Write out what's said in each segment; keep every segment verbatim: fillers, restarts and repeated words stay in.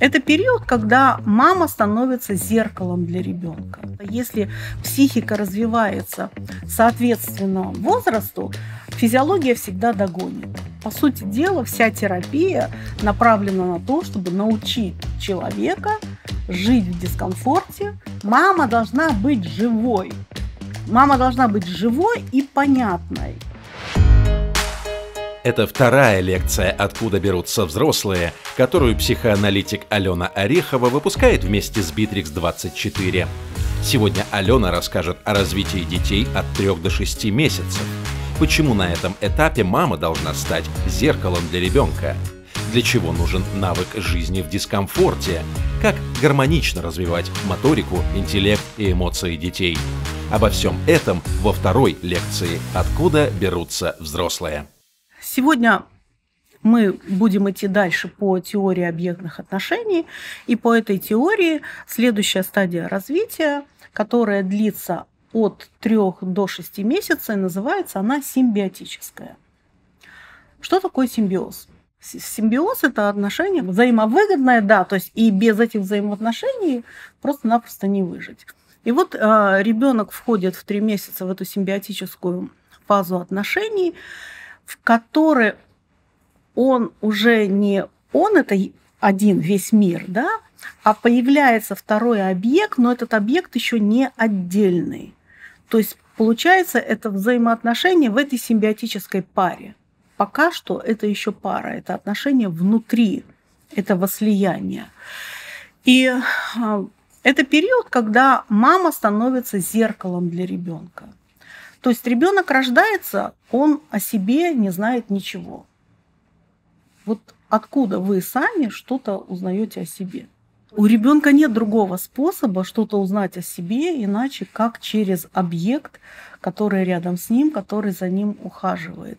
Это период, когда мама становится зеркалом для ребенка. Если психика развивается соответственно возрасту, физиология всегда догонит. По сути дела, вся терапия направлена на то, чтобы научить человека жить в дискомфорте. Мама должна быть живой. Мама должна быть живой и понятной. Это вторая лекция «Откуда берутся взрослые», которую психоаналитик Алена Орехова выпускает вместе с Битрикс двадцать четыре. Сегодня Алена расскажет о развитии детей от трёх до шести месяцев. Почему на этом этапе мама должна стать зеркалом для ребенка? Для чего нужен навык жизни в дискомфорте? Как гармонично развивать моторику, интеллект и эмоции детей? Обо всем этом во второй лекции «Откуда берутся взрослые». Сегодня мы будем идти дальше по теории объектных отношений, и по этой теории следующая стадия развития, которая длится от трёх до шести месяцев, и называется она симбиотическая. Что такое симбиоз? Симбиоз – это отношения взаимовыгодные, да, то есть и без этих взаимоотношений просто-напросто не выжить. И вот э, ребенок входит в три месяца в эту симбиотическую фазу отношений, в которой он уже не он, это один весь мир, да, а появляется второй объект, но этот объект еще не отдельный. То есть получается это взаимоотношение в этой симбиотической паре. Пока что это еще пара, это отношения внутри этого слияния. И это период, когда мама становится зеркалом для ребенка. То есть ребенок рождается, он о себе не знает ничего. Вот откуда вы сами что-то узнаете о себе? У ребенка нет другого способа что-то узнать о себе, иначе как через объект, который рядом с ним, который за ним ухаживает.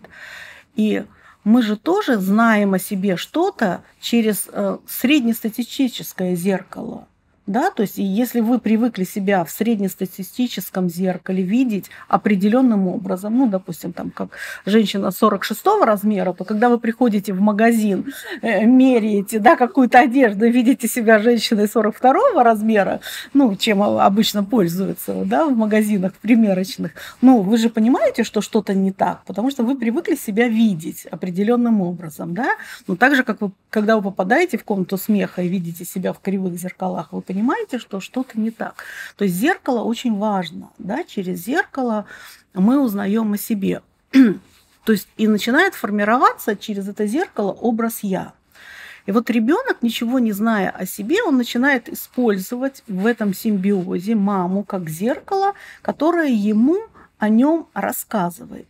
И мы же тоже знаем о себе что-то через среднестатистическое зеркало. Да, то есть если вы привыкли себя в среднестатистическом зеркале видеть определенным образом, ну, допустим, там, как женщина сорок шестого размера, то когда вы приходите в магазин, меряете, да, какую-то одежду, видите себя женщиной сорок второго размера, ну, чем обычно пользуются, да, в магазинах примерочных, ну, вы же понимаете, что что-то не так, потому что вы привыкли себя видеть определенным образом, да, но так же, как вы, когда вы попадаете в комнату смеха и видите себя в кривых зеркалах, вы понимаете, понимаете, что что-то не так. То есть зеркало очень важно. Да? Через зеркало мы узнаем о себе. То есть и начинает формироваться через это зеркало образ «я». И вот ребенок, ничего не зная о себе, он начинает использовать в этом симбиозе маму как зеркало, которое ему о нем рассказывает.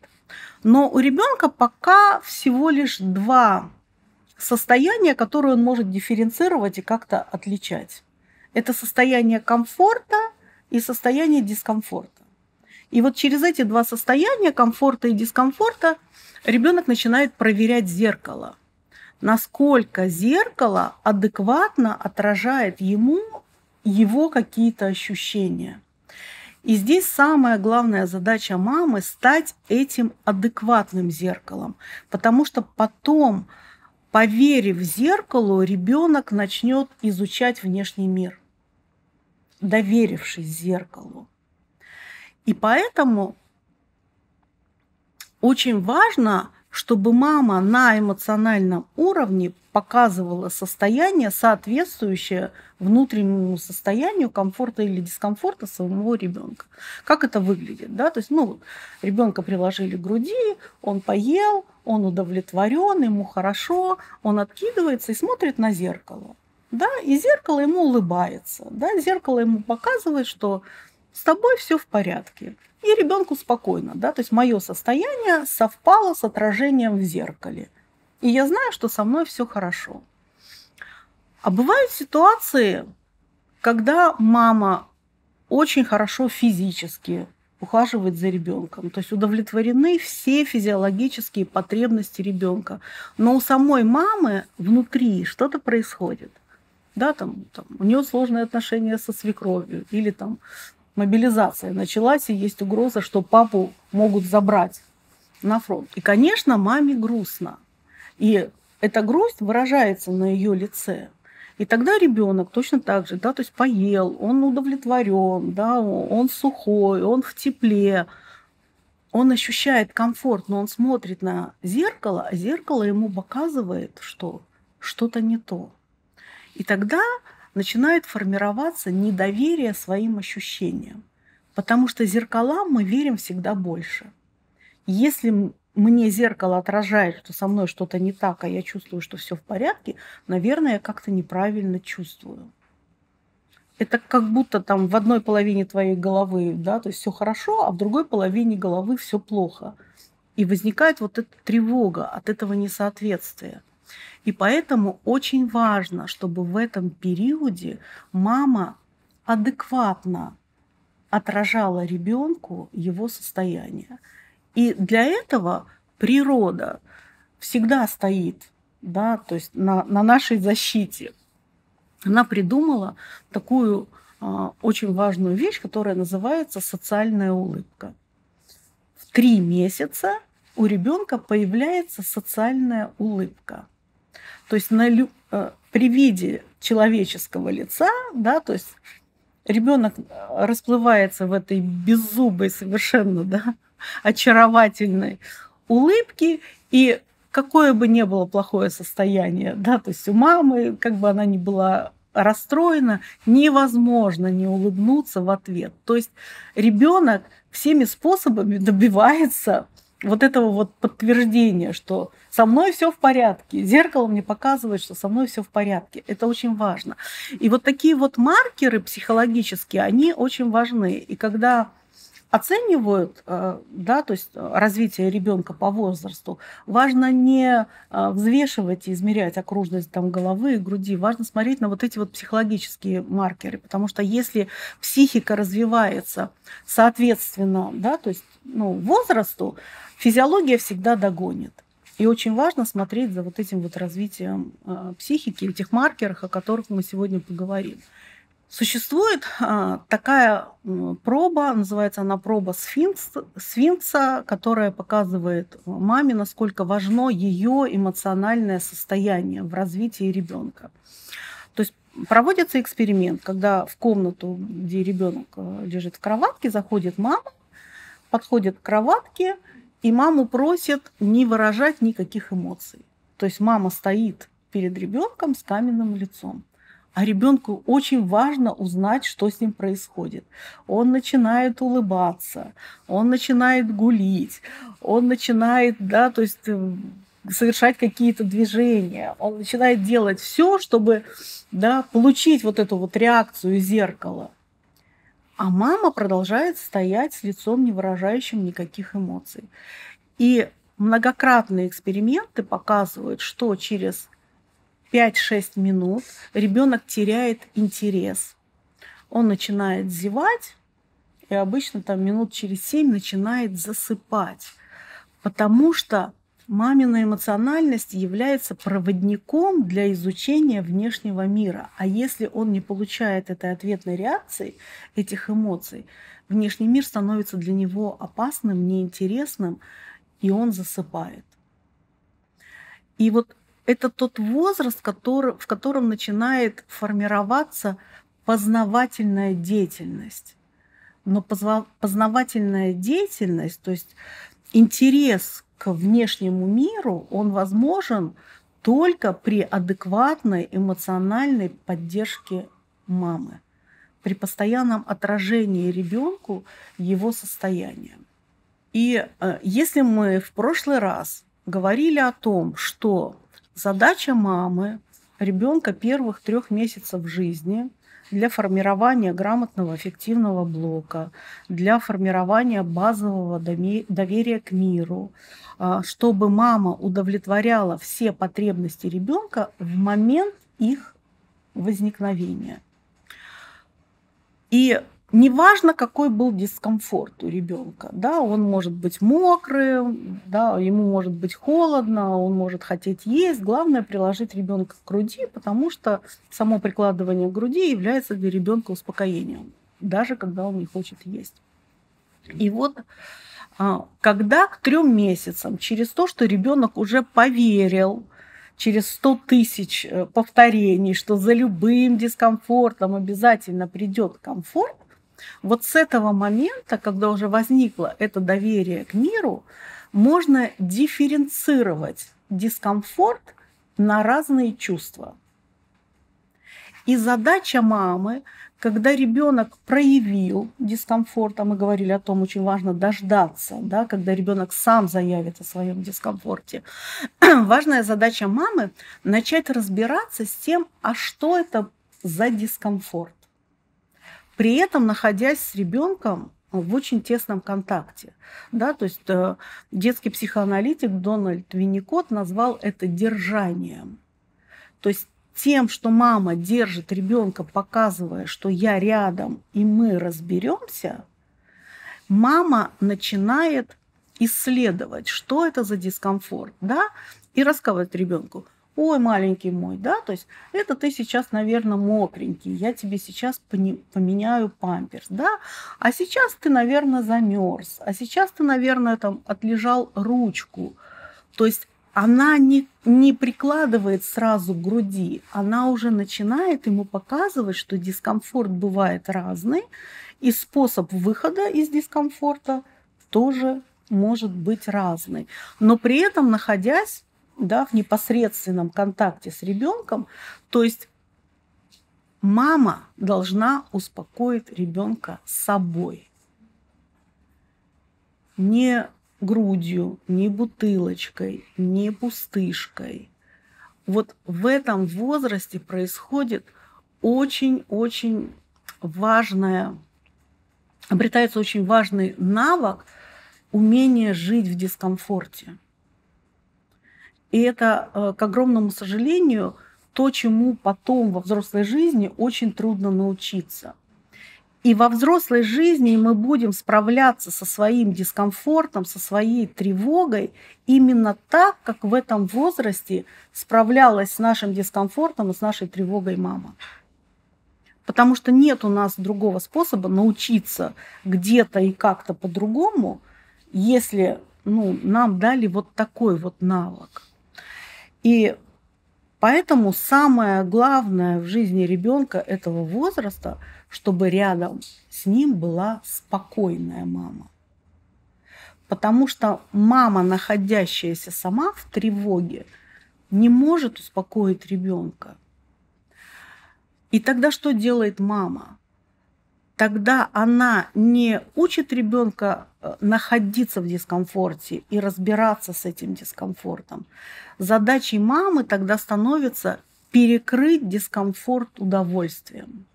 Но у ребенка пока всего лишь два состояния, которые он может дифференцировать и как-то отличать. Это состояние комфорта и состояние дискомфорта. И вот через эти два состояния, комфорта и дискомфорта, ребенок начинает проверять зеркало. Насколько зеркало адекватно отражает ему его какие-то ощущения. И здесь самая главная задача мамы – стать этим адекватным зеркалом. Потому что потом, поверив зеркалу, ребенок начнет изучать внешний мир, доверившись зеркалу. И поэтому очень важно, чтобы мама на эмоциональном уровне показывала состояние, соответствующее внутреннему состоянию комфорта или дискомфорта своего ребенка. Как это выглядит? Да? То есть, ну, ребенка приложили к груди, он поел, он удовлетворен, ему хорошо, он откидывается и смотрит на зеркало. Да? И зеркало ему улыбается. Да? Зеркало ему показывает, что с тобой все в порядке. И ребенку спокойно. Да? То есть мое состояние совпало с отражением в зеркале. И я знаю, что со мной все хорошо. А бывают ситуации, когда мама очень хорошо физически ухаживает за ребенком, то есть удовлетворены все физиологические потребности ребенка, но у самой мамы внутри что-то происходит, да, там, там у нее сложные отношения со свекровью или там мобилизация началась и есть угроза, что папу могут забрать на фронт. И, конечно, маме грустно. И эта грусть выражается на ее лице. И тогда ребенок точно так же, да, то есть поел, он удовлетворен, да, он сухой, он в тепле, он ощущает комфорт, но он смотрит на зеркало, а зеркало ему показывает, что что-то не то. И тогда начинает формироваться недоверие своим ощущениям, потому что зеркалам мы верим всегда больше. Если мне зеркало отражает, что со мной что-то не так, а я чувствую, что все в порядке, наверное, я как-то неправильно чувствую. Это как будто там в одной половине твоей головы, да, то есть все хорошо, а в другой половине головы все плохо. И возникает вот эта тревога от этого несоответствия. И поэтому очень важно, чтобы в этом периоде мама адекватно отражала ребенку его состояние. И для этого природа всегда стоит, да, то есть на, на нашей защите. Она придумала такую э, очень важную вещь, которая называется социальная улыбка. В три месяца у ребенка появляется социальная улыбка. То есть на, э, при виде человеческого лица, да, то есть ребенок расплывается в этой беззубой совершенно, да, очаровательной улыбки, и какое бы ни было плохое состояние, да, то есть у мамы, как бы она ни была расстроена, невозможно не улыбнуться в ответ. То есть ребенок всеми способами добивается вот этого вот подтверждения, что со мной все в порядке, зеркало мне показывает, что со мной все в порядке. Это очень важно. И вот такие вот маркеры психологические, они очень важны. И когда оценивают, да, то есть развитие ребенка по возрасту, важно не взвешивать и измерять окружность там головы и груди, важно смотреть на вот эти вот психологические маркеры, потому что если психика развивается соответственно, да, то есть, ну, возрасту, физиология всегда догонит. И очень важно смотреть за вот этим вот развитием психики и тех маркерах, о которых мы сегодня поговорим. Существует такая проба, называется она проба сфинкса, которая показывает маме, насколько важно ее эмоциональное состояние в развитии ребенка. То есть проводится эксперимент, когда в комнату, где ребенок лежит в кроватке, заходит мама, подходит к кроватке, и маму просят не выражать никаких эмоций. То есть мама стоит перед ребенком с каменным лицом. А ребенку очень важно узнать, что с ним происходит. Он начинает улыбаться, он начинает гулить, он начинает, да, то есть совершать какие-то движения, он начинает делать все, чтобы, да, получить вот эту вот реакцию зеркала. А мама продолжает стоять с лицом, не выражающим никаких эмоций. И многократные эксперименты показывают, что через пять-шесть минут ребенок теряет интерес. Он начинает зевать, и обычно там минут через семь начинает засыпать, потому что мамина эмоциональность является проводником для изучения внешнего мира. А если он не получает этой ответной реакции, этих эмоций, внешний мир становится для него опасным, неинтересным, и он засыпает. И вот это тот возраст, который, в котором начинает формироваться познавательная деятельность. Но познавательная деятельность, то есть интерес к внешнему миру, он возможен только при адекватной эмоциональной поддержке мамы, при постоянном отражении ребенку его состояния. И если мы в прошлый раз говорили о том, что задача мамы, ребенка первых трех месяцев жизни для формирования грамотного аффективного блока, для формирования базового доверия к миру, чтобы мама удовлетворяла все потребности ребенка в момент их возникновения. И неважно, какой был дискомфорт у ребенка, да, он может быть мокрым, да, ему может быть холодно, он может хотеть есть. Главное приложить ребенка к груди, потому что само прикладывание к груди является для ребенка успокоением, даже когда он не хочет есть. И вот когда к трем месяцам, через то, что ребенок уже поверил, через сто тысяч повторений, что за любым дискомфортом обязательно придет комфорт, вот с этого момента, когда уже возникло это доверие к миру, можно дифференцировать дискомфорт на разные чувства. И задача мамы, когда ребенок проявил дискомфорт, а мы говорили о том, очень важно дождаться, да, когда ребенок сам заявит о своем дискомфорте, важная задача мамы – начать разбираться с тем, а что это за дискомфорт, при этом находясь с ребенком в очень тесном контакте. Да, то есть э, детский психоаналитик Дональд Винникотт назвал это держанием. То есть тем, что мама держит ребенка, показывая, что я рядом и мы разберемся, мама начинает исследовать, что это за дискомфорт, да, и рассказывает ребенку: ой, маленький мой, да, то есть это ты сейчас, наверное, мокренький, я тебе сейчас поменяю памперс, да, а сейчас ты, наверное, замерз, а сейчас ты, наверное, там отлежал ручку. То есть она не, не прикладывает сразу к груди, она уже начинает ему показывать, что дискомфорт бывает разный, и способ выхода из дискомфорта тоже может быть разный. Но при этом, находясь, да, в непосредственном контакте с ребенком, то есть мама должна успокоить ребенка собой. Не грудью, не бутылочкой, не пустышкой. Вот в этом возрасте происходит очень-очень важное, обретается очень важный навык умения жить в дискомфорте. И это, к огромному сожалению, то, чему потом во взрослой жизни очень трудно научиться. И во взрослой жизни мы будем справляться со своим дискомфортом, со своей тревогой именно так, как в этом возрасте справлялась с нашим дискомфортом и с нашей тревогой мама. Потому что нет у нас другого способа научиться где-то и как-то по-другому, если, ну, нам дали вот такой вот навык. И поэтому самое главное в жизни ребенка этого возраста, чтобы рядом с ним была спокойная мама. Потому что мама, находящаяся сама в тревоге, не может успокоить ребенка. И тогда что делает мама? Тогда она не учит ребенка находиться в дискомфорте и разбираться с этим дискомфортом. Задачей мамы тогда становится перекрыть дискомфорт удовольствием.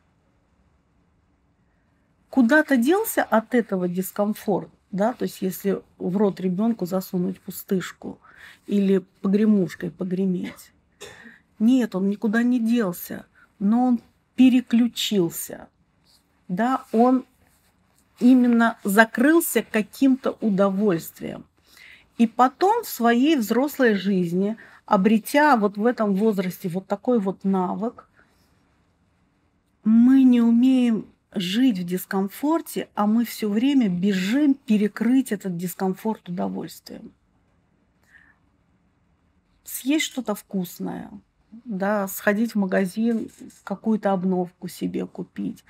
Куда-то делся от этого дискомфорт, да, то есть если в рот ребенку засунуть пустышку или погремушкой погреметь. Нет, он никуда не делся, но он переключился. Да, он именно закрылся каким-то удовольствием. И потом в своей взрослой жизни, обретя вот в этом возрасте вот такой вот навык, мы не умеем жить в дискомфорте, а мы все время бежим перекрыть этот дискомфорт удовольствием. Съесть что-то вкусное. Да, сходить в магазин, какую-то обновку себе купить,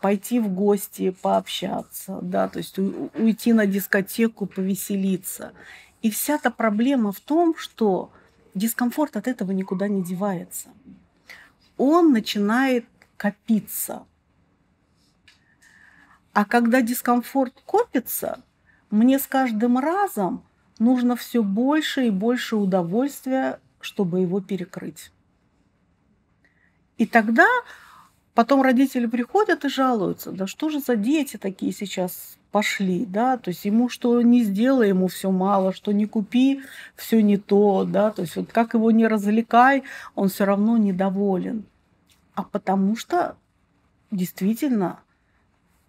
пойти в гости, пообщаться, да, то есть уйти на дискотеку, повеселиться. И вся эта проблема в том, что дискомфорт от этого никуда не девается. Он начинает копиться. А когда дискомфорт копится, мне с каждым разом нужно все больше и больше удовольствия, чтобы его перекрыть. И тогда потом родители приходят и жалуются, да что же за дети такие сейчас пошли, да, то есть ему что не сделай, ему все мало, что не купи, все не то, да, то есть вот как его не развлекай, он все равно недоволен. А потому что действительно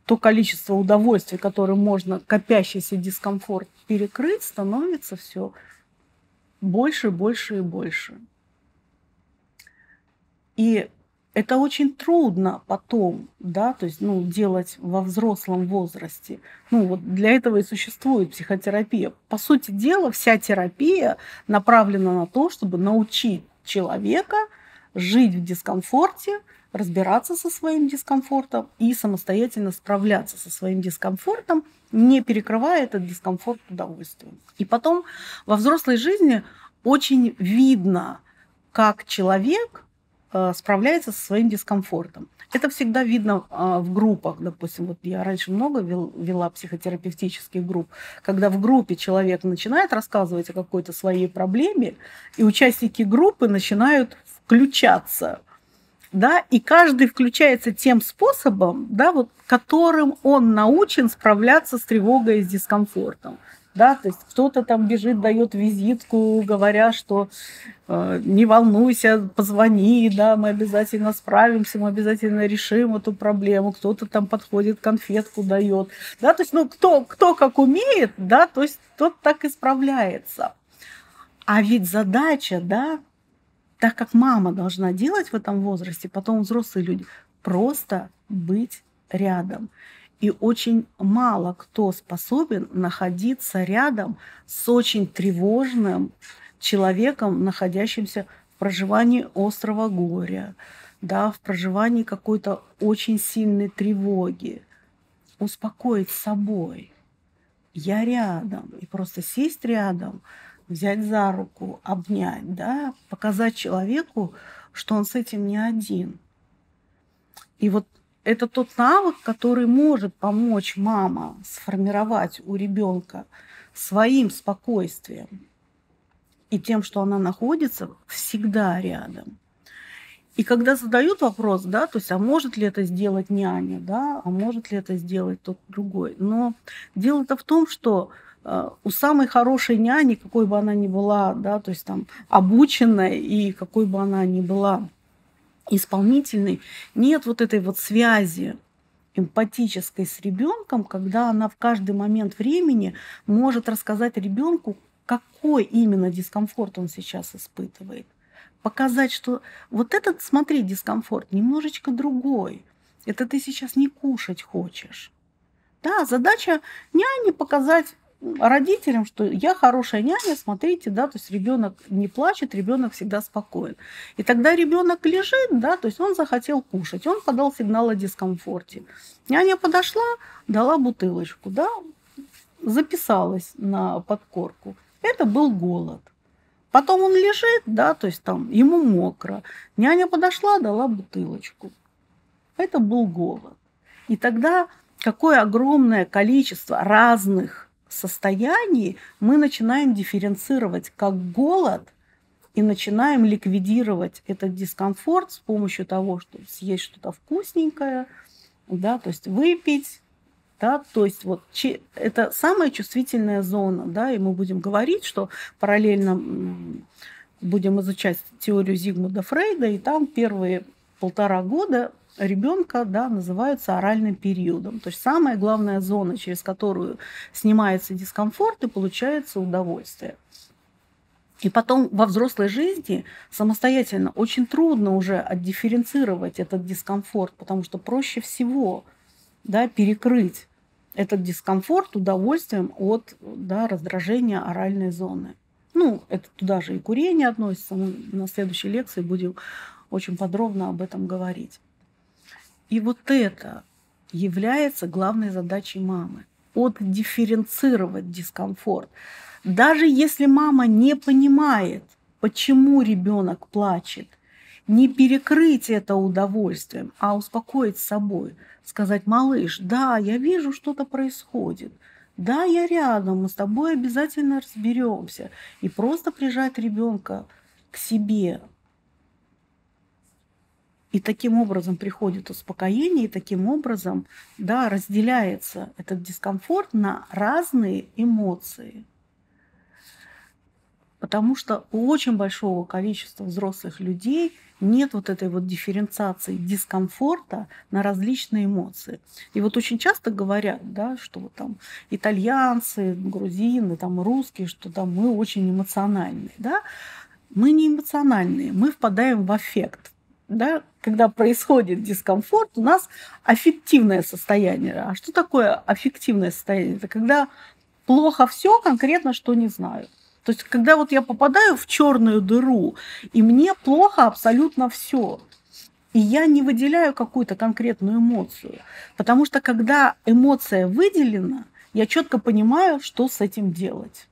то количество удовольствий, которое можно копящийся дискомфорт перекрыть, становится все больше, больше и больше. И Это очень трудно потом, да, то есть, ну, делать во взрослом возрасте. Ну, вот для этого и существует психотерапия. По сути дела, вся терапия направлена на то, чтобы научить человека жить в дискомфорте, разбираться со своим дискомфортом и самостоятельно справляться со своим дискомфортом, не перекрывая этот дискомфорт удовольствием. И потом во взрослой жизни очень видно, как человек справляется со своим дискомфортом. Это всегда видно в группах. Допустим, вот я раньше много вела психотерапевтических групп, когда в группе человек начинает рассказывать о какой-то своей проблеме, и участники группы начинают включаться. Да, и каждый включается тем способом, да, вот, которым он научен справляться с тревогой и с дискомфортом. Да, то есть кто-то там бежит, дает визитку, говоря, что э, не волнуйся, позвони, да, мы обязательно справимся, мы обязательно решим эту проблему. Кто-то там подходит, конфетку дает, да, то есть, ну, кто, кто как умеет, да, то есть тот так и справляется. А ведь задача, да, так как мама должна делать в этом возрасте, потом взрослые люди, просто быть рядом. И очень мало кто способен находиться рядом с очень тревожным человеком, находящимся в проживании острого горя, да, в проживании какой-то очень сильной тревоги. Успокоить собой. Я рядом. И просто сесть рядом, взять за руку, обнять, да, показать человеку, что он с этим не один. И вот это тот навык, который может помочь мама сформировать у ребенка своим спокойствием и тем, что она находится всегда рядом. И когда задают вопрос, да, то есть, а может ли это сделать няня, да, а может ли это сделать тот другой. Но дело-то в том, что у самой хорошей няни, какой бы она ни была, да, то есть там обученной и какой бы она ни была, исполнительной, нет вот этой вот связи эмпатической с ребенком, когда она в каждый момент времени может рассказать ребенку, какой именно дискомфорт он сейчас испытывает. Показать, что вот этот, смотри, дискомфорт немножечко другой. Это ты сейчас не кушать хочешь. Да, задача няни показать родителям, что я хорошая няня, смотрите, да, то есть ребенок не плачет, ребенок всегда спокоен. И тогда ребенок лежит, да, то есть он захотел кушать, он подал сигнал о дискомфорте. Няня подошла, дала бутылочку, да, записалась на подкорку. Это был голод. Потом он лежит, да, то есть там ему мокро. Няня подошла, дала бутылочку. Это был голод. И тогда какое огромное количество разных состоянии мы начинаем дифференцировать как голод и начинаем ликвидировать этот дискомфорт с помощью того, что съесть что-то вкусненькое, да, то есть выпить, да, то есть вот это самая чувствительная зона, да, и мы будем говорить, что параллельно будем изучать теорию Зигмунда Фрейда, и там первые полтора года ребенка, да, называются оральным периодом. То есть самая главная зона, через которую снимается дискомфорт и получается удовольствие. И потом во взрослой жизни самостоятельно очень трудно уже отдифференцировать этот дискомфорт, потому что проще всего, да, перекрыть этот дискомфорт удовольствием от, да, раздражения оральной зоны. Ну, это туда же и курение относится. Мы на следующей лекции будем очень подробно об этом говорить. И вот это является главной задачей мамы – отдифференцировать дискомфорт. Даже если мама не понимает, почему ребенок плачет, не перекрыть это удовольствием, а успокоить собой, сказать: «Малыш, да, я вижу, что-то происходит, да, я рядом, мы с тобой обязательно разберемся», и просто прижать ребенка к себе. И таким образом приходит успокоение, и таким образом, да, разделяется этот дискомфорт на разные эмоции. Потому что у очень большого количества взрослых людей нет вот этой вот дифференциации дискомфорта на различные эмоции. И вот очень часто говорят, да, что там итальянцы, грузины, там русские, что там мы очень эмоциональные. Да? Мы не эмоциональные, мы впадаем в аффект. да, когда происходит дискомфорт, у нас аффективное состояние. А что такое аффективное состояние? Это когда плохо все, конкретно что не знаю. То есть когда вот я попадаю в черную дыру, и мне плохо абсолютно все. И я не выделяю какую-то конкретную эмоцию. Потому что когда эмоция выделена, я четко понимаю, что с этим делать.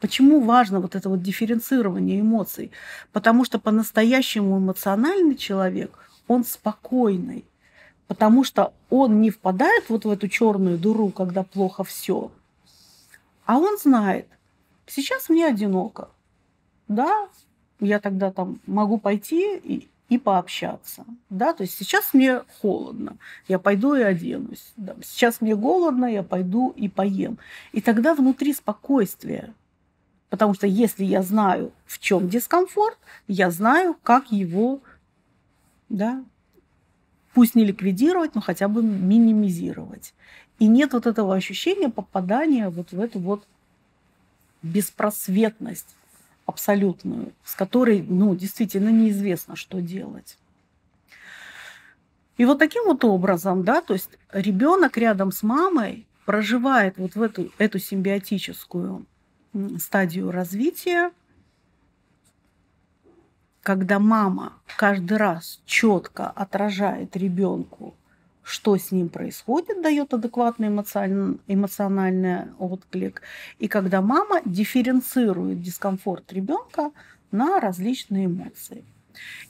Почему важно вот это вот дифференцирование эмоций? Потому что по-настоящему эмоциональный человек, он спокойный. Потому что он не впадает вот в эту черную дыру, когда плохо все. А он знает, сейчас мне одиноко. Да, я тогда там могу пойти и... и пообщаться. Да? То есть сейчас мне холодно, я пойду и оденусь. Да? Сейчас мне голодно, я пойду и поем. И тогда внутри спокойствие. Потому что если я знаю, в чем дискомфорт, я знаю, как его, да, пусть не ликвидировать, но хотя бы минимизировать. И нет вот этого ощущения попадания вот в эту вот беспросветность абсолютную, с которой, ну, действительно неизвестно, что делать. И вот таким вот образом, да, то есть ребенок рядом с мамой проживает вот в эту, эту симбиотическую стадию развития, когда мама каждый раз четко отражает ребенку, что с ним происходит, дает адекватный эмоциональный отклик. И когда мама дифференцирует дискомфорт ребенка на различные эмоции.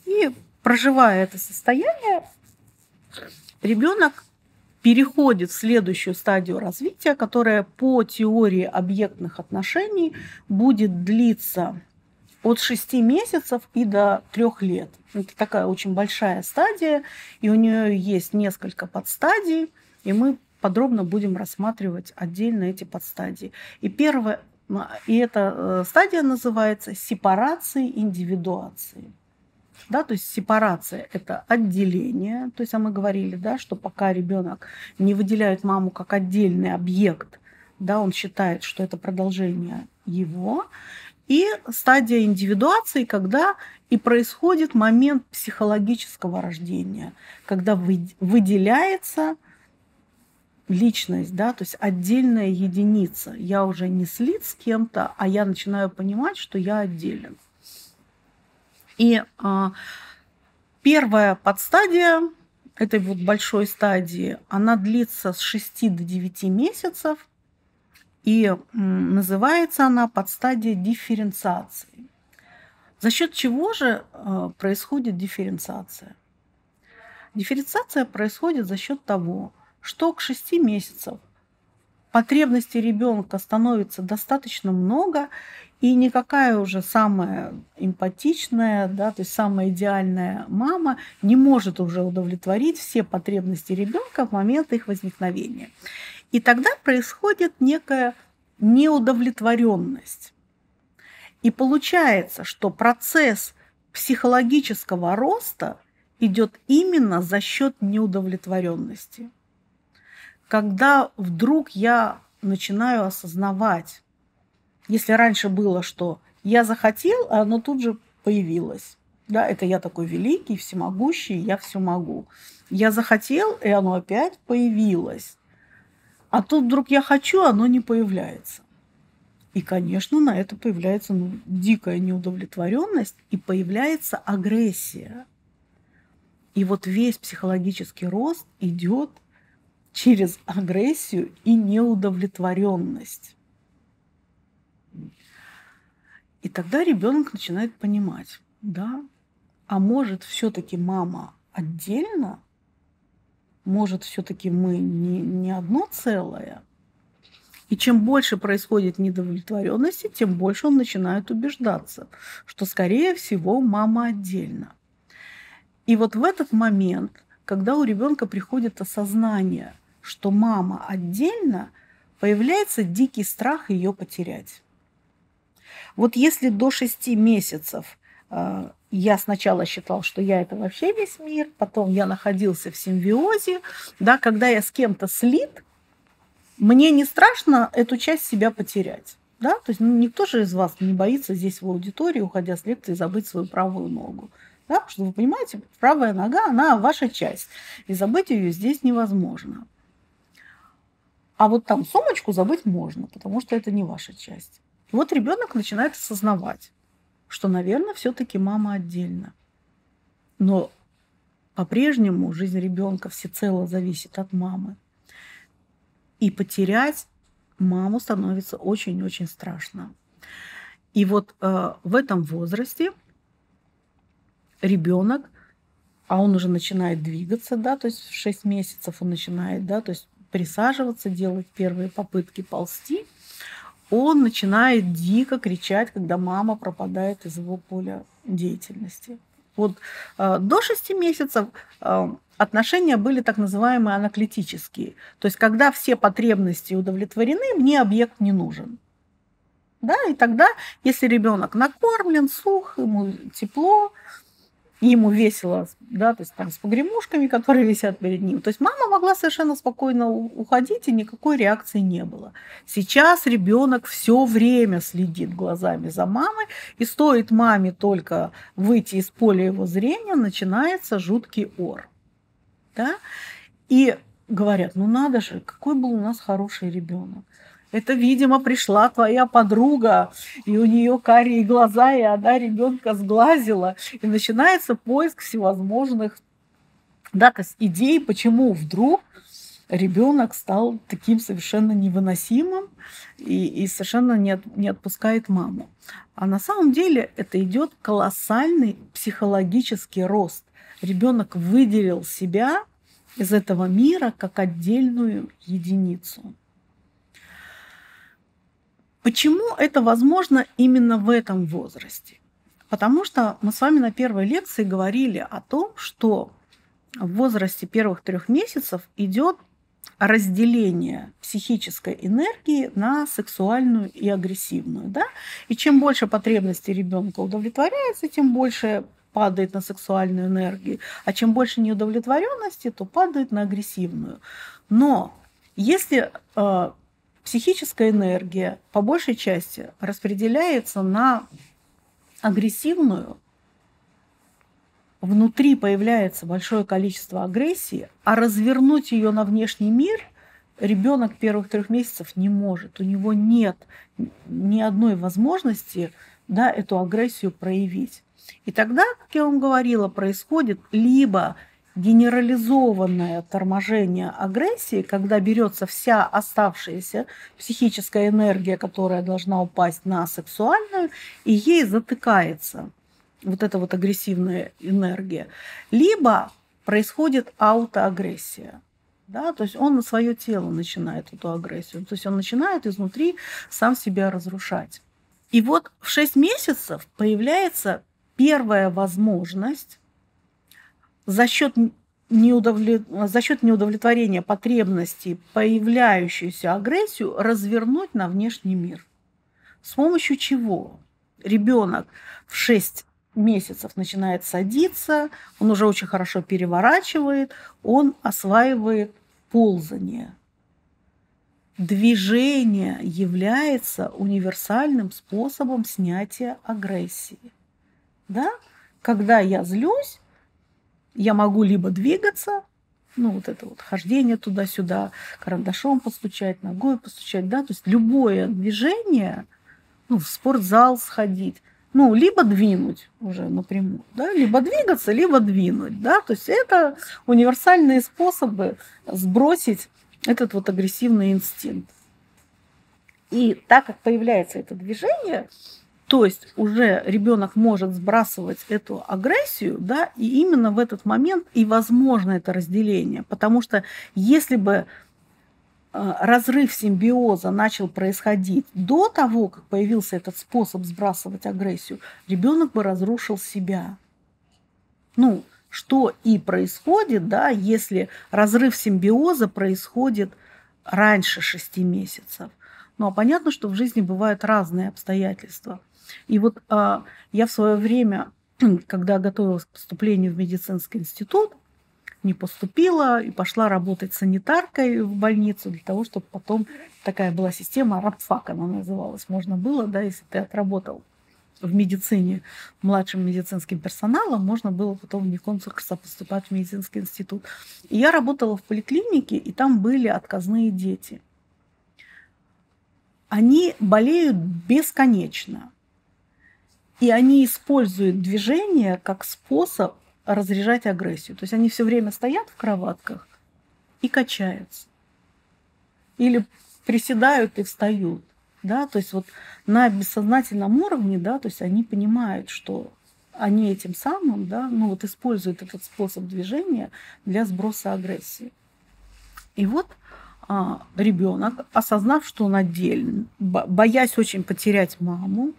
И проживая это состояние, ребенок переходит в следующую стадию развития, которая по теории объектных отношений будет длиться от шести месяцев и до трёх лет. Это такая очень большая стадия, и у нее есть несколько подстадий, и мы подробно будем рассматривать отдельно эти подстадии. И первая, и эта стадия называется сепарацией индивидуации. Да, то есть сепарация – это отделение. То есть а мы говорили, да, что пока ребенок не выделяет маму как отдельный объект, да, он считает, что это продолжение его. И стадия индивидуации, когда и происходит момент психологического рождения, когда выделяется личность, да, то есть отдельная единица. Я уже не слит с кем-то, а я начинаю понимать, что я отделен. И а, первая подстадия этой вот большой стадии, она длится с шести до девяти месяцев. И называется она подстадия дифференциации. За счет чего же происходит дифференциация? Дифференциация происходит за счет того, что к шести месяцам потребностей ребенка становится достаточно много, и никакая уже самая эмпатичная, да, то есть самая идеальная мама не может уже удовлетворить все потребности ребенка в момент их возникновения. И тогда происходит некая неудовлетворенность. И получается, что процесс психологического роста идет именно за счет неудовлетворенности. Когда вдруг я начинаю осознавать, если раньше было, что я захотел, а оно тут же появилось. Да, это я такой великий, всемогущий, я все могу. Я захотел, и оно опять появилось. А тут вдруг я хочу, оно не появляется. И, конечно, на это появляется, ну, дикая неудовлетворенность, и появляется агрессия. И вот весь психологический рост идет через агрессию и неудовлетворенность. И тогда ребенок начинает понимать, да, а может, все-таки мама отдельно? Может, все-таки мы не, не одно целое. И чем больше происходит недовлетворенности, тем больше он начинает убеждаться, что, скорее всего, мама отдельно. И вот в этот момент, когда у ребенка приходит осознание, что мама отдельно, появляется дикий страх ее потерять. Вот если до шести месяцев я сначала считал, что я – это вообще весь мир, потом я находился в симбиозе. Да, когда я с кем-то слит, мне не страшно эту часть себя потерять. Да? То есть ну, никто же из вас не боится здесь в аудитории, уходя с лекции, забыть свою правую ногу. Да? Что вы понимаете, правая нога, она ваша часть. И забыть ее здесь невозможно. А вот там сумочку забыть можно, потому что это не ваша часть. И вот ребенок начинает осознавать, что, наверное, все-таки мама отдельно. Но по-прежнему жизнь ребенка всецело зависит от мамы. И потерять маму становится очень-очень страшно. И вот э, в этом возрасте ребенок, а он уже начинает двигаться, да, то есть в шесть месяцев он начинает, да, то есть присаживаться, делать первые попытки ползти, он начинает дико кричать, когда мама пропадает из его поля деятельности. Вот э, до шести месяцев э, отношения были так называемые анаклитические. То есть когда все потребности удовлетворены, мне объект не нужен. Да, и тогда, если ребенок накормлен, сух, ему тепло, ему весело, да, то есть там с погремушками, которые висят перед ним. То есть мама могла совершенно спокойно уходить, и никакой реакции не было. Сейчас ребенок все время следит глазами за мамой, и стоит маме только выйти из поля его зрения, начинается жуткий ор. Да? И говорят, ну надо же, какой был у нас хороший ребенок. Это, видимо, пришла твоя подруга, и у нее карие глаза, и она ребенка сглазила. И начинается поиск всевозможных, да, то есть идей, почему вдруг ребенок стал таким совершенно невыносимым и, и совершенно не, от, не отпускает маму. А на самом деле это идет колоссальный психологический рост. Ребенок выделил себя из этого мира как отдельную единицу. Почему это возможно именно в этом возрасте? Потому что мы с вами на первой лекции говорили о том, что в возрасте первых трех месяцев идет разделение психической энергии на сексуальную и агрессивную. Да? И чем больше потребностей ребенка удовлетворяется, тем больше падает на сексуальную энергию. А чем больше неудовлетворенности, то падает на агрессивную. Но если психическая энергия по большей части распределяется на агрессивную. Внутри появляется большое количество агрессии, а развернуть ее на внешний мир ребенок первых трех месяцев не может. У него нет ни одной возможности, да, эту агрессию проявить. И тогда, как я вам говорила, происходит либо генерализованное торможение агрессии, когда берется вся оставшаяся психическая энергия, которая должна упасть на сексуальную, и ей затыкается вот эта вот агрессивная энергия. Либо происходит аутоагрессия. Да? То есть он на свое тело начинает эту агрессию. То есть он начинает изнутри сам себя разрушать. И вот в шесть месяцев появляется первая возможность за счет неудовлет... за счет неудовлетворения потребностей появляющуюся агрессию развернуть на внешний мир. С помощью чего ребенок в шесть месяцев начинает садиться, он уже очень хорошо переворачивает, он осваивает ползание. Движение является универсальным способом снятия агрессии. Да? Когда я злюсь, я могу либо двигаться, ну вот это вот хождение туда-сюда, карандашом постучать, ногой постучать, да, то есть любое движение, ну, в спортзал сходить, ну, либо двинуть уже напрямую, да, либо двигаться, либо двинуть, да, то есть это универсальные способы сбросить этот вот агрессивный инстинкт. И так как появляется это движение, то есть уже ребенок может сбрасывать эту агрессию, да, и именно в этот момент и возможно это разделение. Потому что если бы разрыв симбиоза начал происходить до того, как появился этот способ сбрасывать агрессию, ребенок бы разрушил себя. Ну, что и происходит, да, если разрыв симбиоза происходит раньше шести месяцев. Ну, а понятно, что в жизни бывают разные обстоятельства. И вот э, я в свое время, когда готовилась к поступлению в медицинский институт, не поступила и пошла работать санитаркой в больницу для того, чтобы потом такая была система рабфак, она называлась, можно было, да, если ты отработал в медицине младшим медицинским персоналом, можно было потом в Никонсовкса поступать в медицинский институт. И я работала в поликлинике, и там были отказные дети. Они болеют бесконечно. И они используют движение как способ разряжать агрессию. То есть они все время стоят в кроватках и качаются. Или приседают и встают. Да? То есть вот на бессознательном уровне, да, то есть они понимают, что они этим самым, да, ну вот используют этот способ движения для сброса агрессии. И вот а, ребенок, осознав, что он отдельный, боясь очень потерять маму,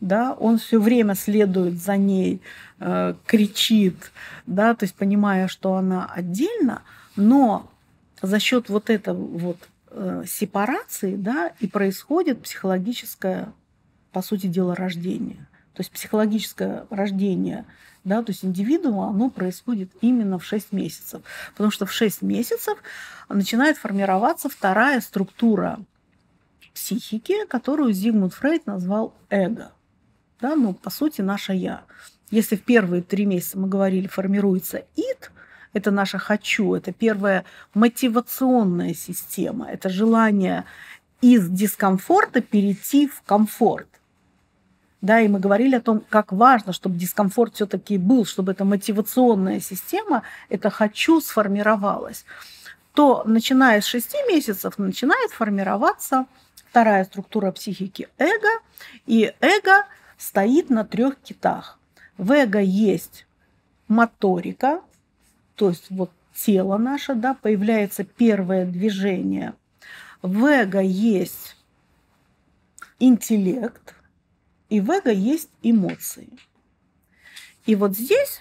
да, он все время следует за ней, э, кричит, да, то есть понимая, что она отдельно, но за счет вот этой вот э, сепарации, да, и происходит психологическое, по сути дела, рождение. То есть психологическое рождение, да, то есть индивидуума, оно происходит именно в шесть месяцев. Потому что в шесть месяцев начинает формироваться вторая структура психики, которую Зигмунд Фрейд назвал эго. Да, ну, по сути, наше «я». Если в первые три месяца мы говорили, формируется «ид», это наше «хочу», это первая мотивационная система, это желание из дискомфорта перейти в комфорт. Да, и мы говорили о том, как важно, чтобы дискомфорт все-таки был, чтобы эта мотивационная система, это «хочу» сформировалась. То, начиная с шести месяцев, начинает формироваться вторая структура психики – эго, и эго – стоит на трех китах. В эго есть моторика, то есть вот тело наше, да, появляется первое движение. В эго есть интеллект, и в эго есть эмоции. И вот здесь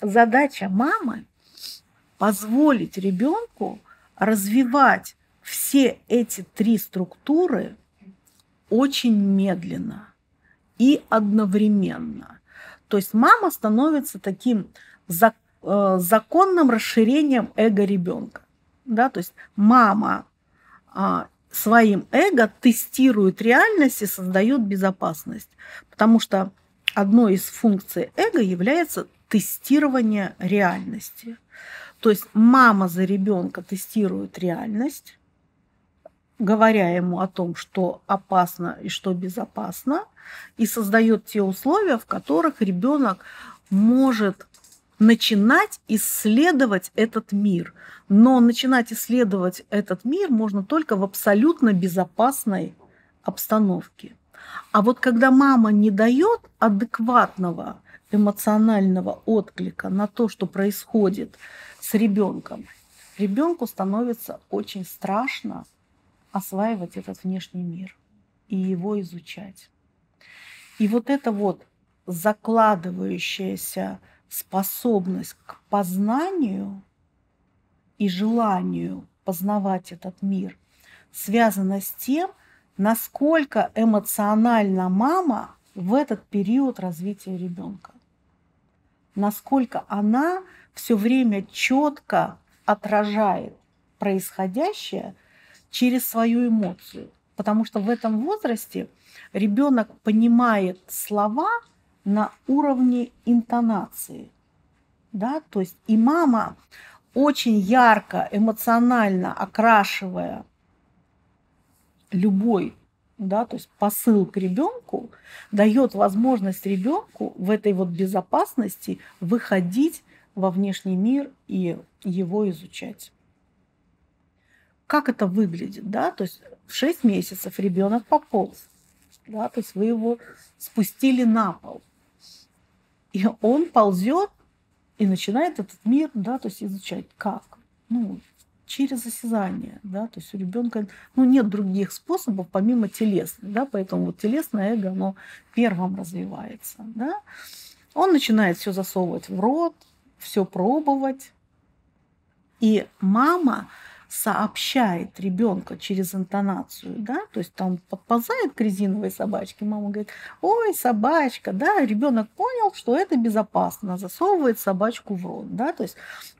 задача мамы позволить ребенку развивать все эти три структуры очень медленно и одновременно. То есть мама становится таким законным расширением эго ребенка. Да? То есть мама своим эго тестирует реальность и создает безопасность. Потому что одной из функций эго является тестирование реальности. То есть мама за ребенка тестирует реальность, говоря ему о том, что опасно и что безопасно, и создает те условия, в которых ребенок может начинать исследовать этот мир. Но начинать исследовать этот мир можно только в абсолютно безопасной обстановке. А вот когда мама не дает адекватного эмоционального отклика на то, что происходит с ребенком, ребенку становится очень страшно осваивать этот внешний мир и его изучать. И вот эта вот закладывающаяся способность к познанию и желанию познавать этот мир связана с тем, насколько эмоциональна мама в этот период развития ребенка, насколько она все время четко отражает происходящее через свою эмоцию. Потому что в этом возрасте ребенок понимает слова на уровне интонации. Да? То есть и мама, очень ярко, эмоционально окрашивая любой, да, то есть посыл к ребенку, дает возможность ребенку в этой вот безопасности выходить во внешний мир и его изучать. Как это выглядит, да, то есть в шесть месяцев ребенок пополз, да, то есть вы его спустили на пол, и он ползет и начинает этот мир, да, то есть изучать. Как? Ну, через осязание, да, то есть у ребенка, ну, нет других способов помимо телесных, да, поэтому вот телесное эго, оно первым развивается, да. Он начинает все засовывать в рот, все пробовать, и мама сообщает ребенка через интонацию, да, то есть там подползает к резиновой собачке, мама говорит: ой, собачка, да, ребенок понял, что это безопасно, засовывает собачку в рот, да, то есть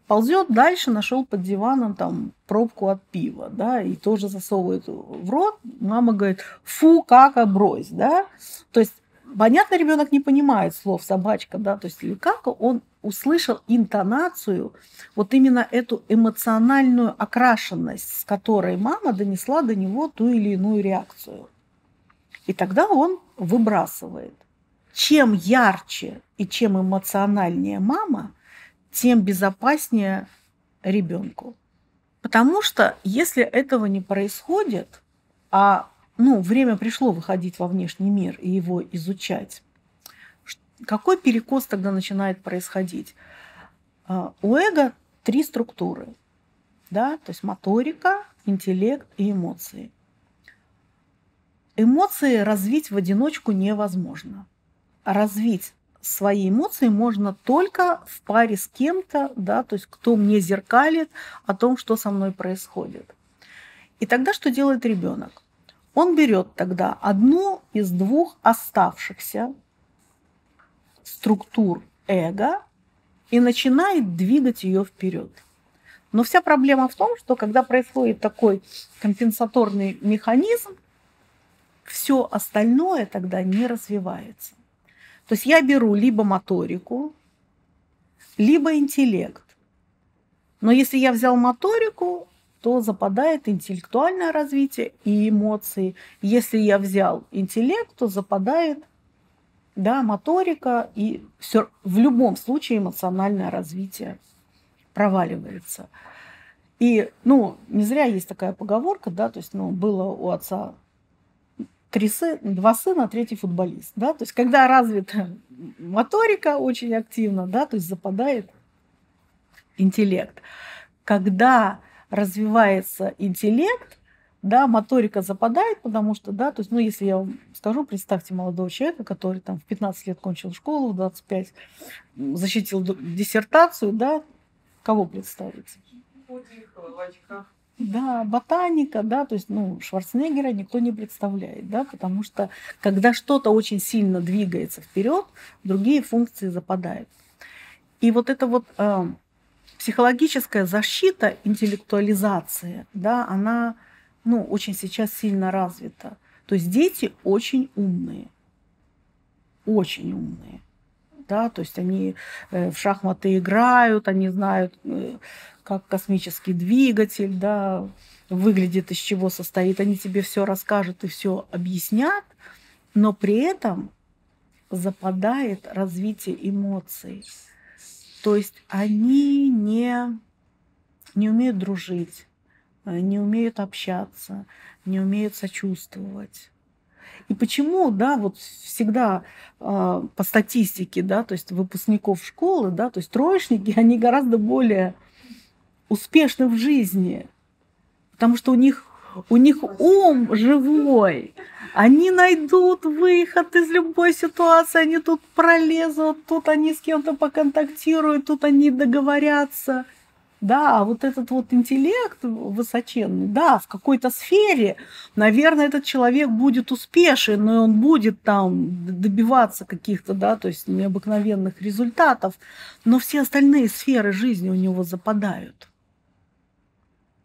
ползет дальше, нашел под диваном там пробку от пива, да, и тоже засовывает в рот, мама говорит: фу, как обрось, да, то есть Понятно, ребенок не понимает слов собачка, да, то есть или как он услышал интонацию, вот именно эту эмоциональную окрашенность, с которой мама донесла до него ту или иную реакцию. И тогда он выбрасывает. Чем ярче и чем эмоциональнее мама, тем безопаснее ребенку. Потому что если этого не происходит, а ну, время пришло выходить во внешний мир и его изучать, какой перекос тогда начинает происходить? У эго три структуры, да? То есть моторика, интеллект и эмоции. Эмоции развить в одиночку невозможно. Развить свои эмоции можно только в паре с кем-то, да, то есть кто мне зеркалит о том, что со мной происходит. И тогда что делает ребенок? Он берет тогда одну из двух оставшихся структур эго и начинает двигать ее вперед. Но вся проблема в том, что когда происходит такой компенсаторный механизм, все остальное тогда не развивается. То есть я беру либо моторику, либо интеллект. Но если я взял моторику, то западает интеллектуальное развитие и эмоции. Если я взял интеллект, то западает, да, моторика, и все, в любом случае эмоциональное развитие проваливается. И ну, не зря есть такая поговорка, да, то есть ну, было у отца Три сы... два сына, третий футболист. Да? То есть когда развита моторика очень активно, да, то есть западает интеллект. Когда развивается интеллект, да, моторика западает, потому что, да, то есть, ну, если я вам скажу, представьте молодого человека, который там в пятнадцать лет кончил школу, в двадцать пять защитил диссертацию, да, кого представить? Да, ботаника, да, то есть, ну, Шварценеггера никто не представляет, да, потому что когда что-то очень сильно двигается вперед, другие функции западают. И вот эта вот э, психологическая защита, интеллектуализация, да, она, ну, очень сейчас сильно развита. То есть дети очень умные, очень умные, да, то есть они э, в шахматы играют, они знают, э, как космический двигатель, да, выглядит, из чего состоит. Они тебе все расскажут и все объяснят, но при этом западает развитие эмоций. То есть они не, не умеют дружить, не умеют общаться, не умеют сочувствовать. И почему, да, вот всегда э, по статистике, да, то есть выпускников школы, да, то есть троечники, они гораздо более успешны в жизни, потому что у них, у них ум живой. Они найдут выход из любой ситуации, они тут пролезут, тут они с кем-то поконтактируют, тут они договорятся. Да, вот этот вот интеллект высоченный, да, в какой-то сфере, наверное, этот человек будет успешен, но он будет там добиваться каких-то, да, то есть необыкновенных результатов, но все остальные сферы жизни у него западают.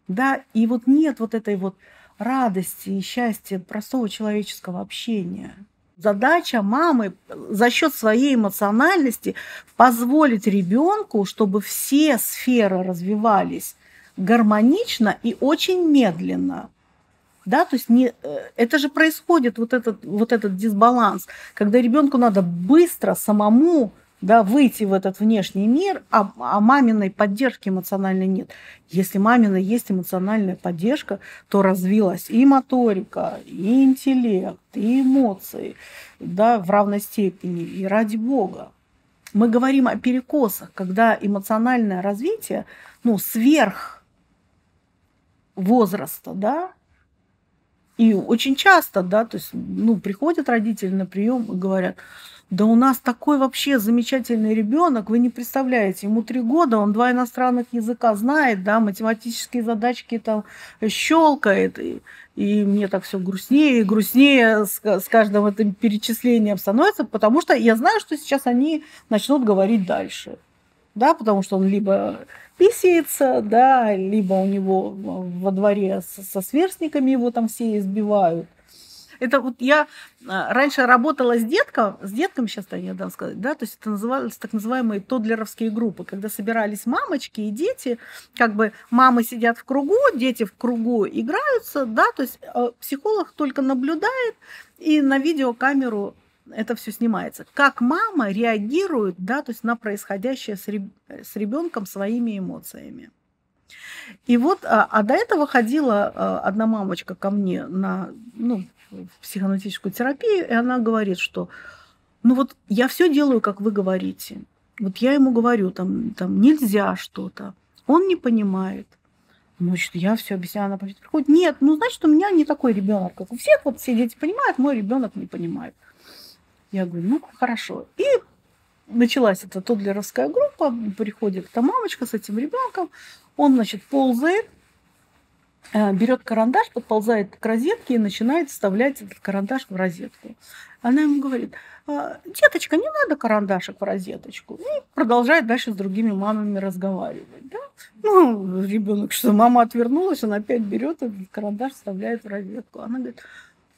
Да, и вот нет вот этой вот радости и счастья простого человеческого общения. Задача мамы за счет своей эмоциональности позволить ребенку, чтобы все сферы развивались гармонично и очень медленно. Да, то есть не, это же происходит вот этот, вот этот дисбаланс, когда ребенку надо быстро самому, да, выйти в этот внешний мир, а, а маминой поддержки эмоциональной нет. Если мамина есть эмоциональная поддержка, то развилась и моторика, и интеллект, и эмоции, да, в равной степени, и ради бога. Мы говорим о перекосах, когда эмоциональное развитие, ну, сверх возраста, да, и очень часто, да, то есть, ну, приходят родители на прием и говорят: да у нас такой вообще замечательный ребенок, вы не представляете, ему три года, он два иностранных языка знает, да, математические задачки там щелкает, и, и мне так все грустнее и грустнее с, с каждым этим перечислением становится, потому что я знаю, что сейчас они начнут говорить дальше, да, потому что он либо писается, да, либо у него во дворе со, со сверстниками его там все избивают. Это вот я раньше работала с детком, с детками сейчас я дам сказать, да, то есть это назывались так называемые тоддлеровские группы, когда собирались мамочки и дети, как бы мамы сидят в кругу, дети в кругу играются, да, то есть психолог только наблюдает и на видеокамеру это все снимается. Как мама реагирует, да, то есть на происходящее с ребенком своими эмоциями. И вот, а, а до этого ходила одна мамочка ко мне на ну, психоаналитическую терапию, и она говорит, что ну вот я все делаю, как вы говорите. Вот я ему говорю, там, там нельзя что-то, он не понимает. Значит, я все объясняю, она приходит. Нет, ну значит, у меня не такой ребенок, как у всех. Вот все дети понимают, мой ребенок не понимает. Я говорю, ну хорошо. И началась эта тоддлеровская группа, приходит эта мамочка с этим ребенком, он, значит, ползает, берет карандаш, подползает к розетке и начинает вставлять этот карандаш в розетку. Она ему говорит, деточка, не надо карандашик в розеточку. И продолжает дальше с другими мамами разговаривать. Да? Ну, ребенок, что мама отвернулась, он опять берет этот карандаш, вставляет в розетку. Она говорит,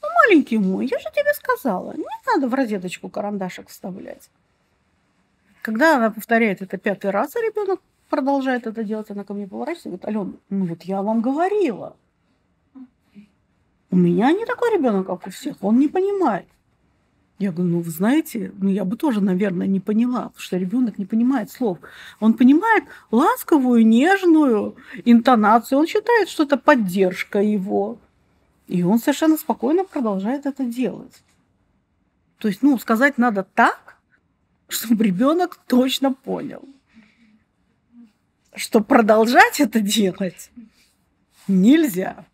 ну, маленький мой, я же тебе сказала, не надо в розеточку карандашик вставлять. Когда она повторяет это пятый раз, а ребенок продолжает это делать, она ко мне поворачивается и говорит, Алена, ну вот я вам говорила, у меня не такой ребенок, как у всех, он не понимает. Я говорю, ну вы знаете, ну я бы тоже, наверное, не поняла, потому что ребенок не понимает слов. Он понимает ласковую, нежную интонацию, он считает, что это поддержка его, и он совершенно спокойно продолжает это делать. То есть, ну, сказать надо так, чтобы ребенок точно понял, что продолжать это делать нельзя,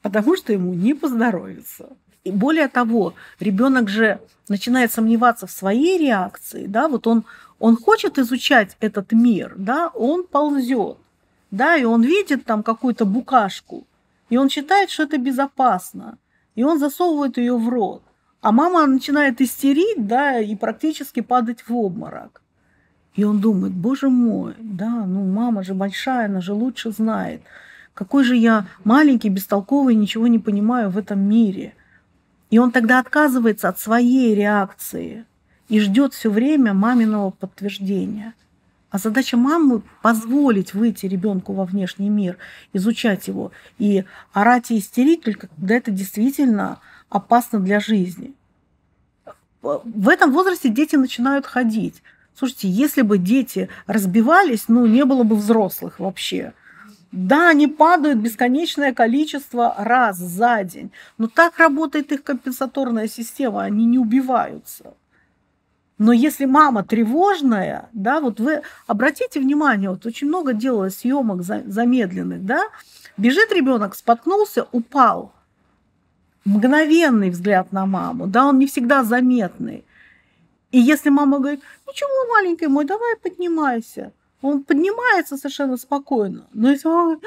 потому что ему не поздоровится. И более того, ребенок же начинает сомневаться в своей реакции, да, вот он, он хочет изучать этот мир, да, он ползет, да, и он видит там какую-то букашку, и он считает, что это безопасно, и он засовывает ее в рот. А мама начинает истерить, да, и практически падать в обморок. И он думает, боже мой, да, ну мама же большая, она же лучше знает. Какой же я маленький, бестолковый, ничего не понимаю в этом мире. И он тогда отказывается от своей реакции и ждет все время маминого подтверждения. А задача мамы – позволить выйти ребенку во внешний мир, изучать его. И орать и истерить только когда это действительно опасно для жизни. В этом возрасте дети начинают ходить. Слушайте, если бы дети разбивались, ну, не было бы взрослых вообще. Да, они падают бесконечное количество раз за день, но так работает их компенсаторная система, они не убиваются. Но если мама тревожная, да, вот вы обратите внимание, вот очень много делалось съемок замедленных, да, бежит ребенок, споткнулся, упал, мгновенный взгляд на маму, да, он не всегда заметный. И если мама говорит, ничего, маленький мой, давай поднимайся, он поднимается совершенно спокойно, но если мама говорит,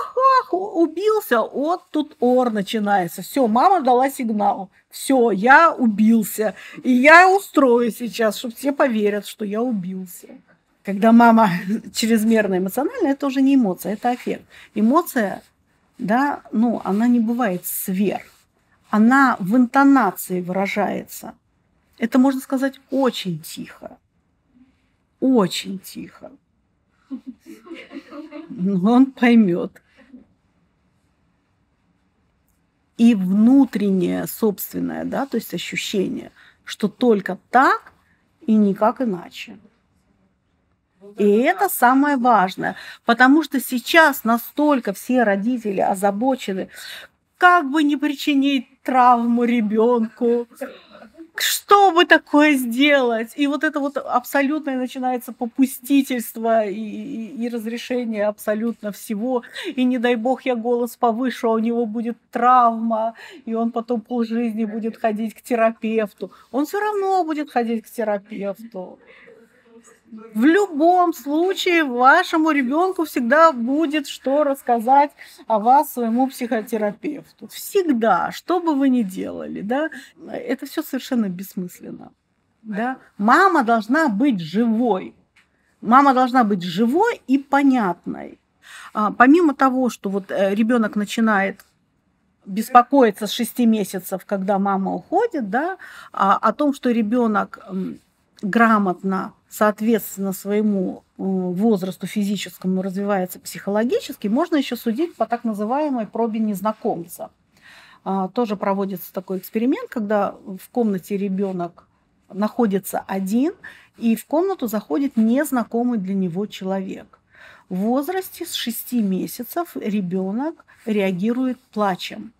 ах, ах, убился, вот тут ор начинается. Все, мама дала сигнал. Все, я убился. И я устрою сейчас, чтобы все поверят, что я убился. Когда мама чрезмерно эмоциональна, это уже не эмоция, это аффект. Эмоция, да, ну, она не бывает сверх. Она в интонации выражается. Это, можно сказать, очень тихо. Очень тихо. Но он поймет. И внутреннее собственное, да, то есть ощущение, что только так и никак иначе. И это самое важное, потому что сейчас настолько все родители озабочены, как бы не причинить травму ребенку, что бы такое сделать? И вот это вот абсолютное начинается попустительство и, и, и разрешение абсолютно всего. И не дай бог я голос повышу, а у него будет травма, и он потом полжизни будет ходить к терапевту. Он все равно будет ходить к терапевту. В любом случае вашему ребенку всегда будет что рассказать о вас своему психотерапевту. Всегда, что бы вы ни делали, да, это все совершенно бессмысленно. Да? Мама должна быть живой. Мама должна быть живой и понятной. А помимо того, что вот ребенок начинает беспокоиться с шести месяцев, когда мама уходит, да, о том, что ребенок грамотно, соответственно, своему возрасту физическому развивается психологически, можно еще судить по так называемой пробе незнакомца. Тоже проводится такой эксперимент, когда в комнате ребенок находится один, и в комнату заходит незнакомый для него человек. В возрасте с шести месяцев ребенок реагирует плачем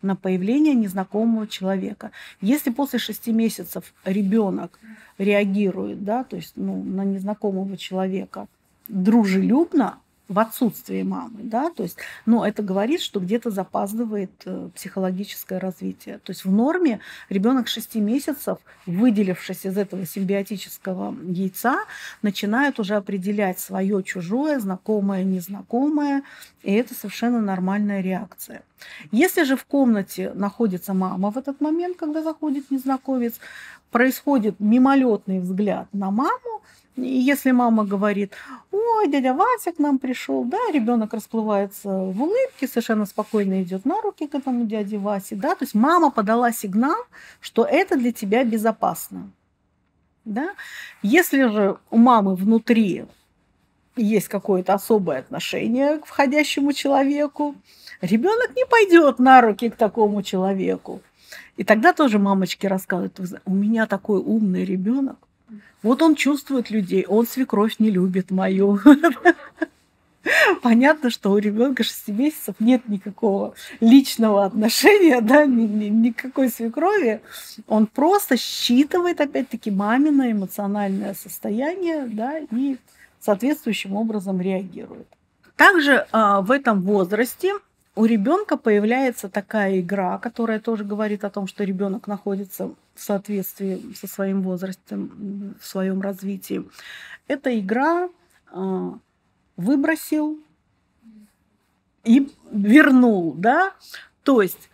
на появление незнакомого человека. Если после шести месяцев ребенок реагирует, да, то есть, ну, на незнакомого человека дружелюбно в отсутствии мамы, да, то есть, ну, это говорит, что где-то запаздывает психологическое развитие. То есть в норме ребенок шести месяцев, выделившись из этого симбиотического яйца, начинает уже определять свое чужое, знакомое, незнакомое, и это совершенно нормальная реакция. Если же в комнате находится мама в этот момент, когда заходит незнакомец, происходит мимолетный взгляд на маму, и если мама говорит: ой, дядя Вася к нам пришел, да, ребенок расплывается в улыбке, совершенно спокойно идет на руки к этому дяде Васе, да, то есть мама подала сигнал, что это для тебя безопасно, да. Если же у мамы внутри есть какое-то особое отношение к входящему человеку, ребенок не пойдет на руки к такому человеку. И тогда тоже мамочки рассказывают: у меня такой умный ребенок, вот он чувствует людей, он свекровь не любит мою. Понятно, что у ребенка шести месяцев нет никакого личного отношения, да, никакой свекрови. Он просто считывает, опять-таки, мамино эмоциональное состояние, да, и соответствующим образом реагирует. Также а, в этом возрасте у ребенка появляется такая игра, которая тоже говорит о том, что ребенок находится в соответствии со своим возрастом, в своем развитии. Это игра э, выбросил и вернул, да? То есть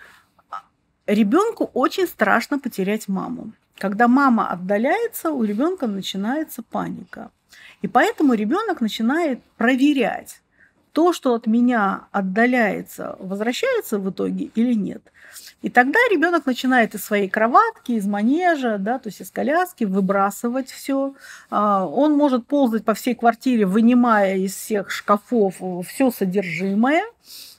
ребенку очень страшно потерять маму. Когда мама отдаляется, у ребенка начинается паника, и поэтому ребенок начинает проверять. То, что от меня отдаляется, возвращается в итоге или нет. И тогда ребенок начинает из своей кроватки, из манежа, да, то есть из коляски выбрасывать все. Он может ползать по всей квартире, вынимая из всех шкафов все содержимое.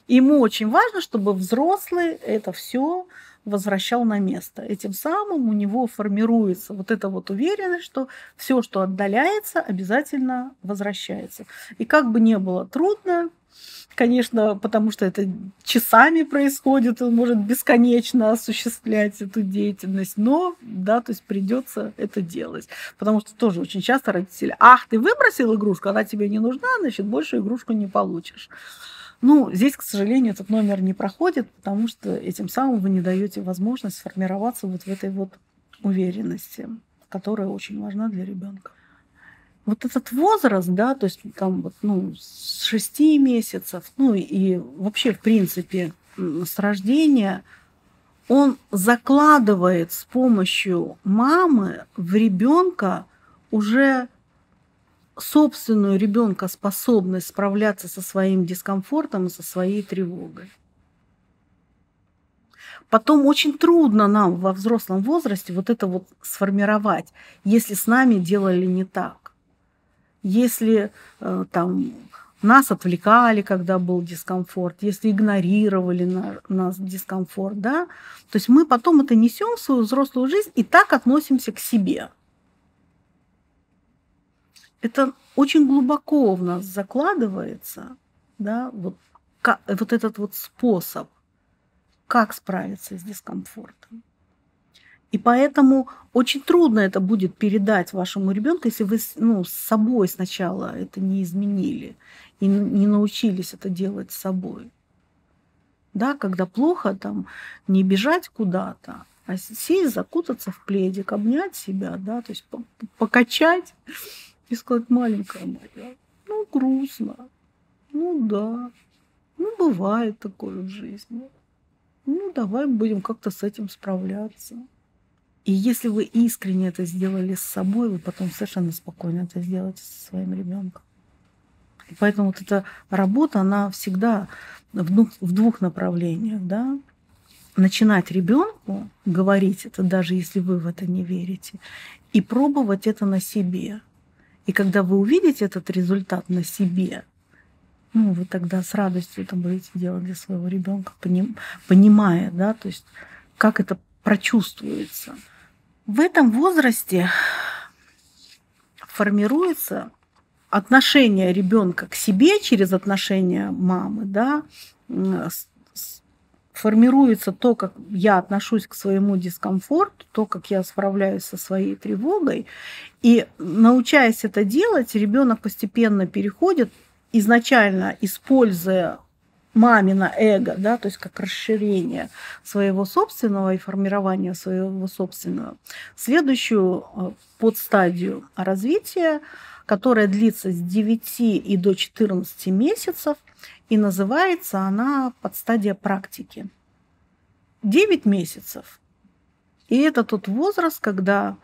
Ему очень важно, чтобы взрослый это все возвращал на место. И тем самым у него формируется вот эта вот уверенность, что все, что отдаляется, обязательно возвращается. И как бы ни было трудно, конечно, потому что это часами происходит, он может бесконечно осуществлять эту деятельность, но, да, то есть придется это делать. Потому что тоже очень часто родители: ах, ты выбросил игрушку, она тебе не нужна, значит, больше игрушку не получишь. Ну, здесь, к сожалению, этот номер не проходит, потому что этим самым вы не даете возможность сформироваться вот в этой вот уверенности, которая очень важна для ребенка. Вот этот возраст, да, то есть там вот, ну, с шести месяцев, ну и вообще, в принципе, с рождения, он закладывает с помощью мамы в ребенка уже собственную ребенка способность справляться со своим дискомфортом и со своей тревогой. Потом очень трудно нам во взрослом возрасте вот это вот сформировать, если с нами делали не так, если там нас отвлекали, когда был дискомфорт, если игнорировали нас дискомфорт, да, то есть мы потом это несем в свою взрослую жизнь и так относимся к себе. Это очень глубоко в нас закладывается, да, вот, как, вот этот вот способ, как справиться с дискомфортом. И поэтому очень трудно это будет передать вашему ребенку, если вы, ну, с собой сначала это не изменили и не научились это делать с собой. Да, когда плохо, там, не бежать куда-то, а сесть, закутаться в пледик, обнять себя, да, то есть покачать. И сказать: маленькая моя, ну грустно, ну да, ну бывает такое в жизни, ну давай будем как-то с этим справляться. И если вы искренне это сделали с собой, вы потом совершенно спокойно это сделаете со своим ребенком. И поэтому вот эта работа, она всегда в двух, в двух направлениях, да. начинать ребенку говорить это, даже если вы в это не верите, и пробовать это на себе. И когда вы увидите этот результат на себе, ну, вы тогда с радостью это будете делать для своего ребенка, понимая, да, то есть как это прочувствуется. В этом возрасте формируется отношение ребенка к себе через отношение мамы, да, формируется то, как я отношусь к своему дискомфорту, то, как я справляюсь со своей тревогой. И, научаясь это делать, ребенок постепенно переходит, изначально используя мамино эго, да, то есть как расширение своего собственного и формирование своего собственного, следующую подстадию развития, которая длится с девяти и до четырнадцати месяцев, и называется она подстадия практики. девять месяцев. И это тот возраст, когда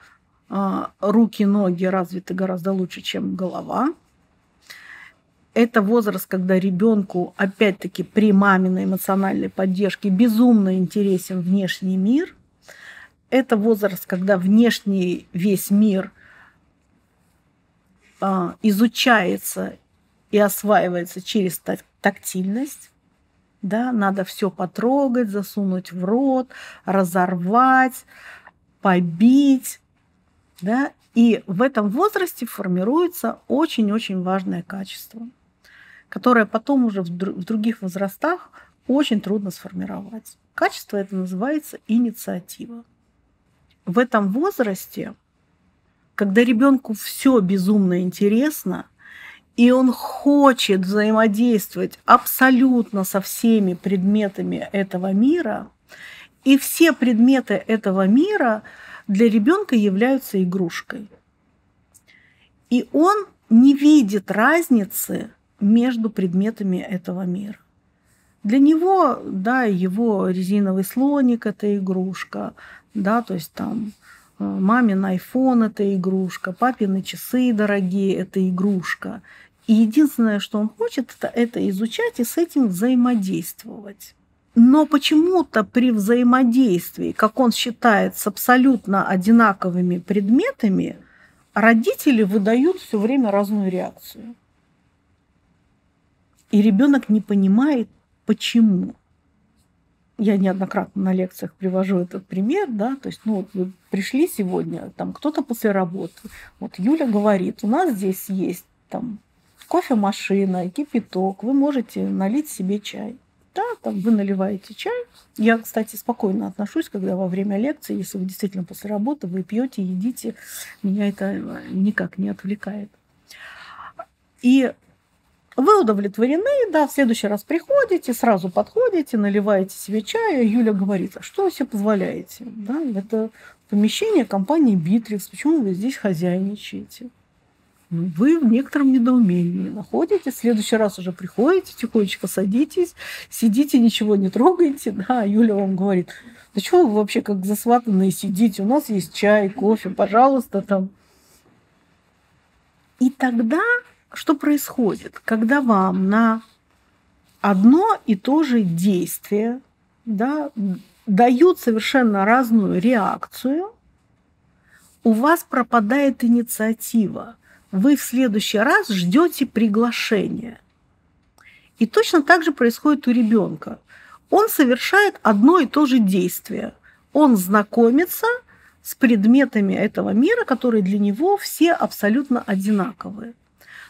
руки, ноги развиты гораздо лучше, чем голова. Это возраст, когда ребенку, опять-таки, при маминой эмоциональной поддержке безумно интересен внешний мир. Это возраст, когда внешний весь мир изучается и осваивается через тактильность. Да? Надо все потрогать, засунуть в рот, разорвать, побить. Да? И в этом возрасте формируется очень-очень важное качество, которое потом уже в других возрастах очень трудно сформировать. Качество это называется инициатива. В этом возрасте, когда ребенку все безумно интересно, и он хочет взаимодействовать абсолютно со всеми предметами этого мира, и все предметы этого мира для ребенка являются игрушкой. И он не видит разницы между предметами этого мира. Для него, да, его резиновый слоник – это игрушка, да, то есть там мамин айфон – это игрушка, папины часы дорогие – это игрушка. И единственное, что он хочет, это, это изучать и с этим взаимодействовать. Но почему-то при взаимодействии, как он считает, с абсолютно одинаковыми предметами, родители выдают все время разную реакцию. И ребенок не понимает, почему. Я неоднократно на лекциях привожу этот пример, да, то есть, ну, вот вы пришли сегодня, там кто-то после работы, вот Юля говорит, у нас здесь есть там кофемашина, кипяток, вы можете налить себе чай. Да, там вы наливаете чай. Я, кстати, спокойно отношусь, когда во время лекции, если вы действительно после работы, вы пьете, едите, меня это никак не отвлекает. И вы удовлетворены, да, в следующий раз приходите, сразу подходите, наливаете себе чай, Юля говорит, а что вы себе позволяете? Да, это помещение компании «Битрикс», почему вы здесь хозяйничаете? Вы в некотором недоумении находитесь, в следующий раз уже приходите, тихонечко садитесь, сидите, ничего не трогаете. Да, Юля вам говорит, да чего вы вообще как засватанные сидите, у нас есть чай, кофе, пожалуйста, там. И тогда что происходит? Когда вам на одно и то же действие, да, дают совершенно разную реакцию, у вас пропадает инициатива. Вы в следующий раз ждете приглашения. И точно так же происходит у ребенка. Он совершает одно и то же действие. Он знакомится с предметами этого мира, которые для него все абсолютно одинаковые.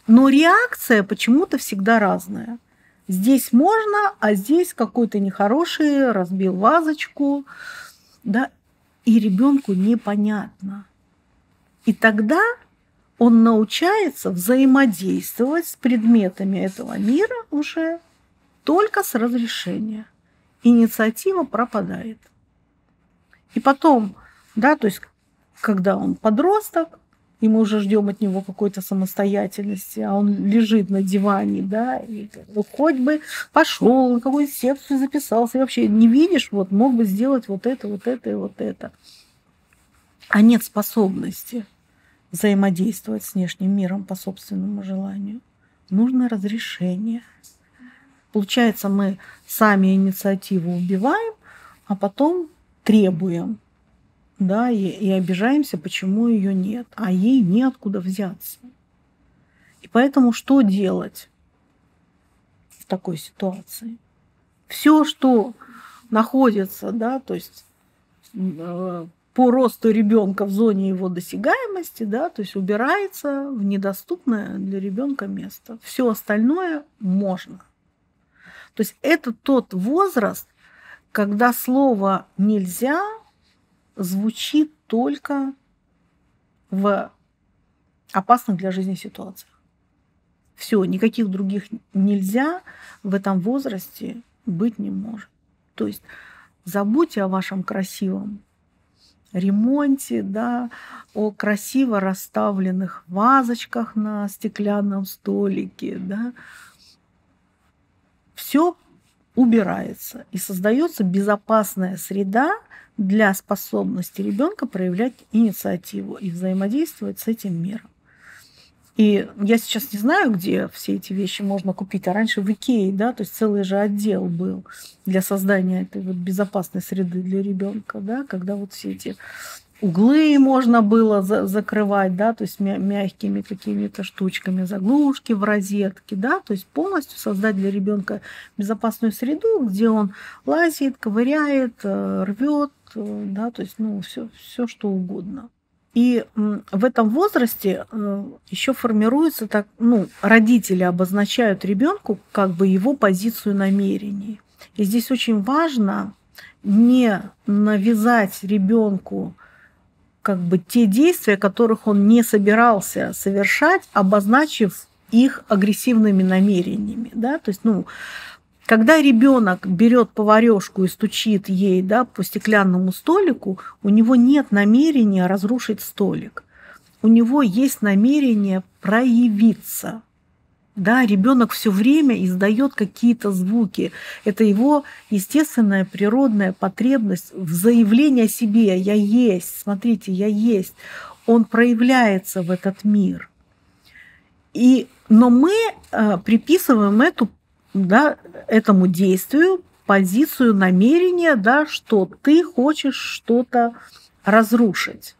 Но реакция почему-то всегда разная. Здесь можно, а здесь какой-то нехороший, разбил вазочку. Да? И ребенку непонятно. И тогда он научается взаимодействовать с предметами этого мира уже только с разрешения. Инициатива пропадает. И потом, да, то есть, когда он подросток, и мы уже ждем от него какой-то самостоятельности, а он лежит на диване, да, и ну, хоть бы пошел, на какую-то секцию записался, и вообще не видишь, вот мог бы сделать вот это, вот это и вот это. А нет способности взаимодействовать с внешним миром по собственному желанию. Нужно разрешение. Получается, мы сами инициативу убиваем, а потом требуем, да, и, и обижаемся, почему ее нет, а ей неоткуда взяться. И поэтому что делать в такой ситуации? Все, что находится, да, то есть э, по росту ребенка в зоне его досягаемости, да, то есть убирается в недоступное для ребенка место. Все остальное можно. То есть это тот возраст, когда слово «нельзя» звучит только в опасных для жизни ситуациях. Все, никаких других «нельзя» в этом возрасте быть не может. То есть забудьте о вашем красивом ремонте, да, о красиво расставленных вазочках на стеклянном столике, да. Все убирается и создается безопасная среда для способности ребенка проявлять инициативу и взаимодействовать с этим миром. И я сейчас не знаю, где все эти вещи можно купить, а раньше в Икее, да, то есть целый же отдел был для создания этой вот безопасной среды для ребенка, да, когда вот все эти углы можно было за закрывать, да, то есть мя мягкими какими-то штучками, заглушки в розетке, да, то есть полностью создать для ребенка безопасную среду, где он лазит, ковыряет, рвет, да, то есть ну все, все что угодно. И в этом возрасте еще формируется так, ну, родители обозначают ребенку как бы его позицию намерений. И здесь очень важно не навязать ребенку как бы те действия, которых он не собирался совершать, обозначив их агрессивными намерениями, да, то есть, ну, когда ребенок берет поварешку и стучит ей, да, по стеклянному столику, у него нет намерения разрушить столик. У него есть намерение проявиться. Да, ребенок все время издает какие-то звуки. Это его естественная природная потребность в заявлении о себе: я есть, смотрите, я есть. Он проявляется в этот мир. И, но мы приписываем эту Да, этому действию позицию намерения, да, что ты хочешь что-то разрушить.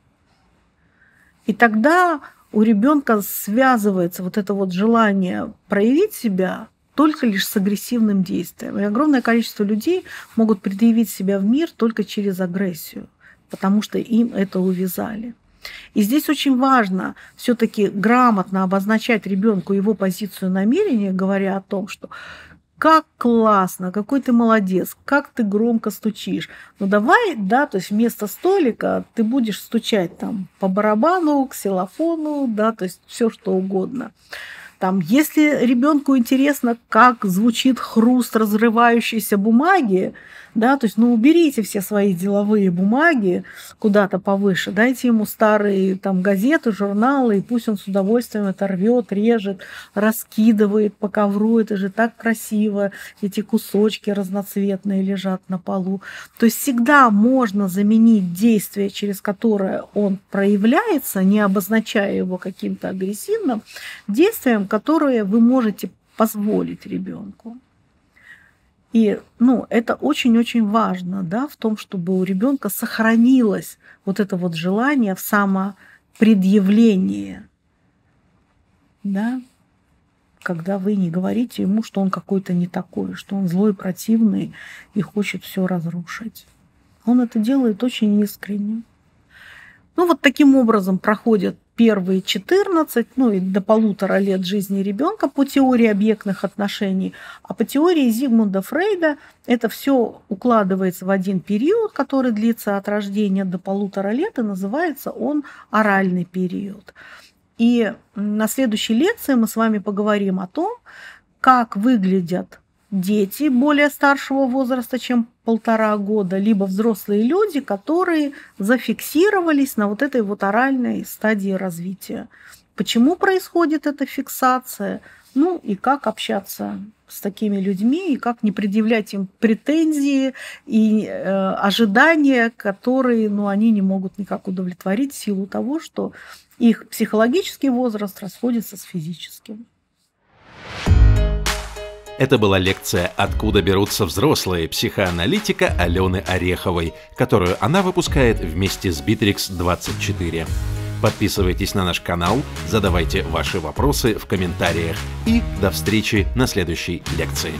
И тогда у ребенка связывается вот это вот желание проявить себя только лишь с агрессивным действием. И огромное количество людей могут предъявить себя в мир только через агрессию, потому что им это увязали. И здесь очень важно все-таки грамотно обозначать ребенку его позицию намерения, говоря о том, что как классно, какой ты молодец, как ты громко стучишь. Ну давай, да, то есть вместо столика ты будешь стучать там по барабану, ксилофону, да, то есть все что угодно. Там, если ребенку интересно, как звучит хруст разрывающейся бумаги, да, то есть, ну, уберите все свои деловые бумаги куда-то повыше, дайте ему старые там газеты, журналы, и пусть он с удовольствием это рвет, режет, раскидывает по ковру, это же так красиво, эти кусочки разноцветные лежат на полу. То есть всегда можно заменить действие, через которое он проявляется, не обозначая его каким-то агрессивным действием, которые вы можете позволить ребенку. И ну, это очень-очень важно, да, в том, чтобы у ребенка сохранилось вот это вот желание в самопредъявлении, да, когда вы не говорите ему, что он какой-то не такой, что он злой, противный и хочет все разрушить. Он это делает очень искренне. Ну вот таким образом проходят первые четырнадцать, ну и до полутора лет жизни ребенка по теории объектных отношений, а по теории Зигмунда Фрейда это все укладывается в один период, который длится от рождения до полутора лет, и называется он оральный период. И на следующей лекции мы с вами поговорим о том, как выглядят дети более старшего возраста, чем полтора года, либо взрослые люди, которые зафиксировались на вот этой вот оральной стадии развития. Почему происходит эта фиксация? Ну и как общаться с такими людьми, и как не предъявлять им претензии и э, ожидания, которые, ну, они не могут никак удовлетворить в силу того, что их психологический возраст расходится с физическим. Это была лекция «Откуда берутся взрослые» психоаналитика Алены Ореховой, которую она выпускает вместе с Битрикс двадцать четыре. Подписывайтесь на наш канал, задавайте ваши вопросы в комментариях и до встречи на следующей лекции.